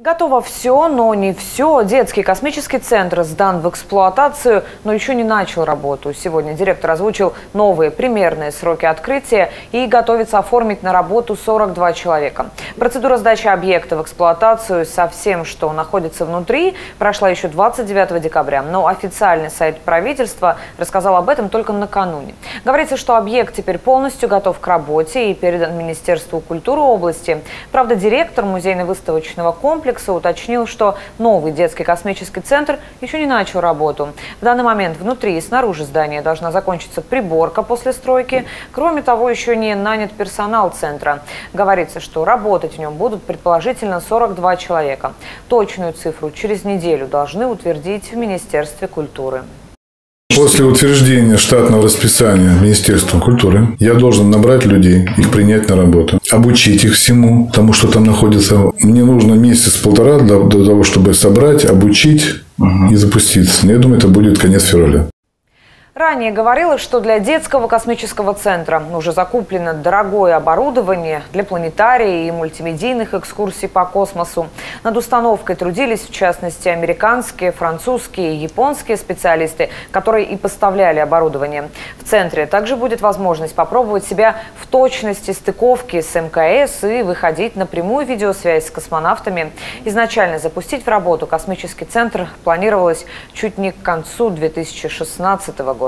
Готово все, но не все. Детский космический центр сдан в эксплуатацию, но еще не начал работу. Сегодня директор озвучил новые примерные сроки открытия и готовится оформить на работу 42 человека. Процедура сдачи объекта в эксплуатацию со всем, что находится внутри, прошла еще 29 декабря. Но официальный сайт правительства рассказал об этом только накануне. Говорится, что объект теперь полностью готов к работе и передан Министерству культуры области. Правда, директор музейно-выставочного комплекса уточнил, что новый детский космический центр еще не начал работу. В данный момент внутри и снаружи здания должна закончиться приборка после стройки. Кроме того, еще не нанят персонал центра. Говорится, что работать в нем будут предположительно 42 человека. Точную цифру через неделю должны утвердить в Министерстве культуры. После утверждения штатного расписания Министерством культуры я должен набрать людей, их принять на работу, обучить их всему, тому, что там находится. Мне нужно месяц-полтора для того, чтобы собрать, обучить и запуститься. Я думаю, это будет конец февраля. Ранее говорилось, что для детского космического центра уже закуплено дорогое оборудование для планетария и мультимедийных экскурсий по космосу. Над установкой трудились, в частности, американские, французские и японские специалисты, которые и поставляли оборудование. В центре также будет возможность попробовать себя в точности стыковки с МКС и выходить на прямую видеосвязь с космонавтами. Изначально запустить в работу космический центр планировалось чуть не к концу 2016 года.